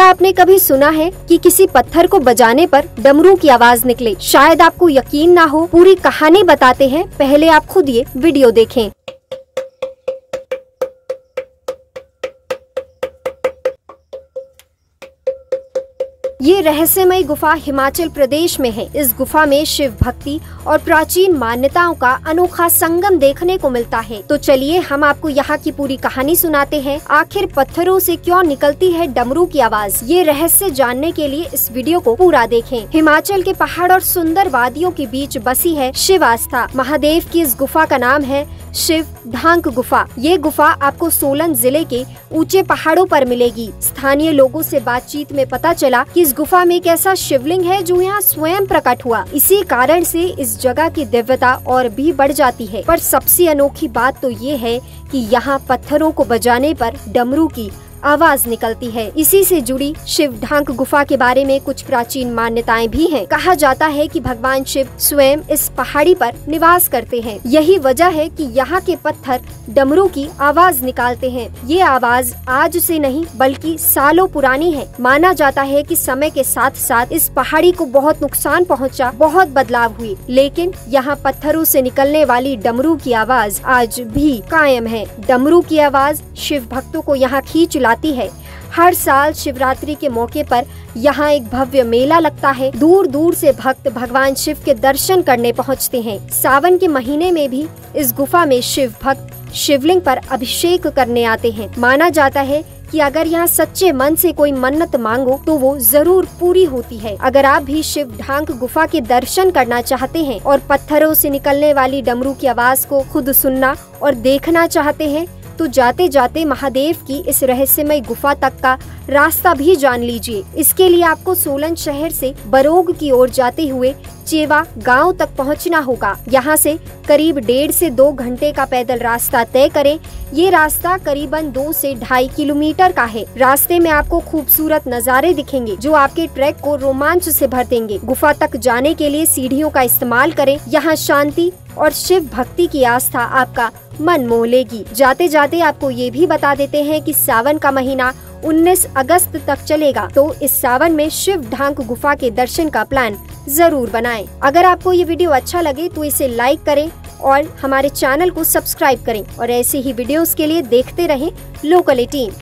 क्या आपने कभी सुना है कि किसी पत्थर को बजाने पर डमरू की आवाज निकले? शायद आपको यकीन ना हो, पूरी कहानी बताते हैं, पहले आप खुद ये वीडियो देखें। ये रहस्यमय गुफा हिमाचल प्रदेश में है। इस गुफा में शिव भक्ति और प्राचीन मान्यताओं का अनोखा संगम देखने को मिलता है। तो चलिए हम आपको यहाँ की पूरी कहानी सुनाते हैं। आखिर पत्थरों से क्यों निकलती है डमरू की आवाज, ये रहस्य जानने के लिए इस वीडियो को पूरा देखें। हिमाचल के पहाड़ और सुंदर वादियों के बीच बसी है शिव आस्था। महादेव की इस गुफा का नाम है शिव ढांक गुफा। ये गुफा आपको सोलन जिले के ऊंचे पहाड़ों पर मिलेगी। स्थानीय लोगों से बातचीत में पता चला कि इस गुफा में एक ऐसा शिवलिंग है जो यहाँ स्वयं प्रकट हुआ। इसी कारण से इस जगह की दिव्यता और भी बढ़ जाती है। पर सबसे अनोखी बात तो ये है कि यहाँ पत्थरों को बजाने पर डमरू की आवाज निकलती है। इसी से जुड़ी शिव ढांक गुफा के बारे में कुछ प्राचीन मान्यताएं भी हैं। कहा जाता है कि भगवान शिव स्वयं इस पहाड़ी पर निवास करते हैं। यही वजह है कि यहाँ के पत्थर डमरू की आवाज निकालते हैं। ये आवाज आज से नहीं बल्कि सालों पुरानी है। माना जाता है कि समय के साथ साथ इस पहाड़ी को बहुत नुकसान पहुँचा, बहुत बदलाव हुई, लेकिन यहाँ पत्थरों से निकलने वाली डमरू की आवाज आज भी कायम है। डमरू की आवाज शिव भक्तों को यहाँ खींच आती है। हर साल शिवरात्रि के मौके पर यहाँ एक भव्य मेला लगता है। दूर दूर से भक्त भगवान शिव के दर्शन करने पहुँचते हैं। सावन के महीने में भी इस गुफा में शिव भक्त शिवलिंग पर अभिषेक करने आते हैं। माना जाता है कि अगर यहाँ सच्चे मन से कोई मन्नत मांगो तो वो जरूर पूरी होती है। अगर आप भी शिव ढांक गुफा के दर्शन करना चाहते हैं और पत्थरों से निकलने वाली डमरू की आवाज को खुद सुनना और देखना चाहते हैं तो जाते जाते महादेव की इस रहस्यमय गुफा तक का रास्ता भी जान लीजिए। इसके लिए आपको सोलन शहर से बरोग की ओर जाते हुए चेवा गांव तक पहुंचना होगा। यहां से करीब 1.5 से 2 घंटे का पैदल रास्ता तय करें। ये रास्ता करीबन 2 से ढाई किलोमीटर का है। रास्ते में आपको खूबसूरत नज़ारे दिखेंगे जो आपके ट्रैक को रोमांच से भर देंगे। गुफा तक जाने के लिए सीढ़ियों का इस्तेमाल करें। यहाँ शांति और शिव भक्ति की आस्था आपका मन मोह लेगी। जाते जाते आपको ये भी बता देते हैं कि सावन का महीना 19 अगस्त तक चलेगा, तो इस सावन में शिव ढांक गुफा के दर्शन का प्लान जरूर बनाएं। अगर आपको ये वीडियो अच्छा लगे तो इसे लाइक करें और हमारे चैनल को सब्सक्राइब करें और ऐसे ही वीडियोस के लिए देखते रहें लोकल18।